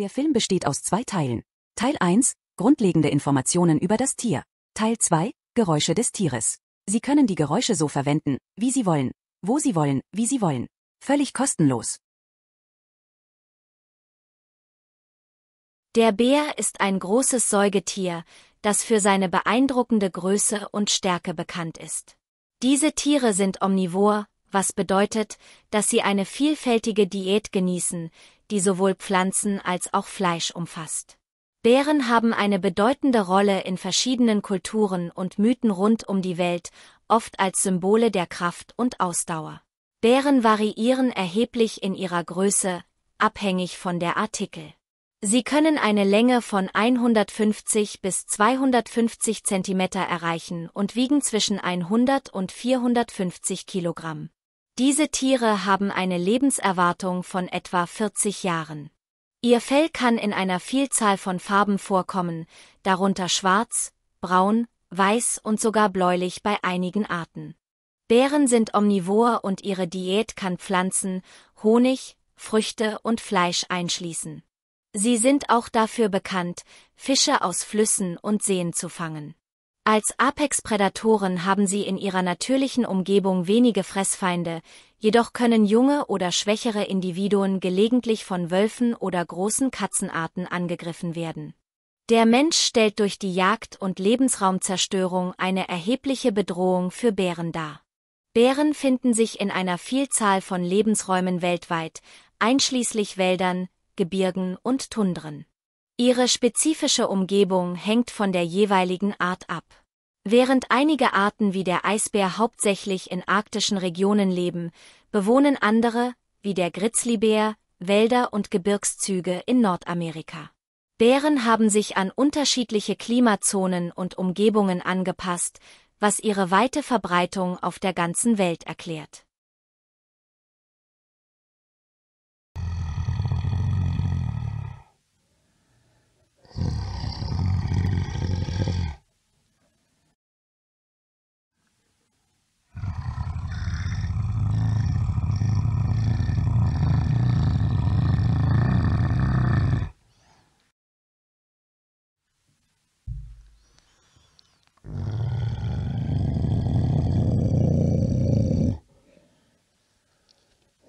Der Film besteht aus 2 Teilen. Teil 1, grundlegende Informationen über das Tier. Teil 2, Geräusche des Tieres. Sie können die Geräusche so verwenden, wie Sie wollen, wo Sie wollen, wie Sie wollen. Völlig kostenlos. Der Bär ist ein großes Säugetier, das für seine beeindruckende Größe und Stärke bekannt ist. Diese Tiere sind omnivor, was bedeutet, dass sie eine vielfältige Diät genießen, die sowohl Pflanzen als auch Fleisch umfasst. Bären haben eine bedeutende Rolle in verschiedenen Kulturen und Mythen rund um die Welt, oft als Symbole der Kraft und Ausdauer. Bären variieren erheblich in ihrer Größe, abhängig von der Artikel. Sie können eine Länge von 150 bis 250 cm erreichen und wiegen zwischen 100 und 450 Kilogramm. Diese Tiere haben eine Lebenserwartung von etwa 40 Jahren. Ihr Fell kann in einer Vielzahl von Farben vorkommen, darunter schwarz, braun, weiß und sogar bläulich bei einigen Arten. Bären sind omnivor und ihre Diät kann Pflanzen, Honig, Früchte und Fleisch einschließen. Sie sind auch dafür bekannt, Fische aus Flüssen und Seen zu fangen. Als Apex-Prädatoren haben sie in ihrer natürlichen Umgebung wenige Fressfeinde, jedoch können junge oder schwächere Individuen gelegentlich von Wölfen oder großen Katzenarten angegriffen werden. Der Mensch stellt durch die Jagd und Lebensraumzerstörung eine erhebliche Bedrohung für Bären dar. Bären finden sich in einer Vielzahl von Lebensräumen weltweit, einschließlich Wäldern, Gebirgen und Tundren. Ihre spezifische Umgebung hängt von der jeweiligen Art ab. Während einige Arten wie der Eisbär hauptsächlich in arktischen Regionen leben, bewohnen andere, wie der Grizzlybär, Wälder und Gebirgszüge in Nordamerika. Bären haben sich an unterschiedliche Klimazonen und Umgebungen angepasst, was ihre weite Verbreitung auf der ganzen Welt erklärt.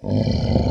Oh.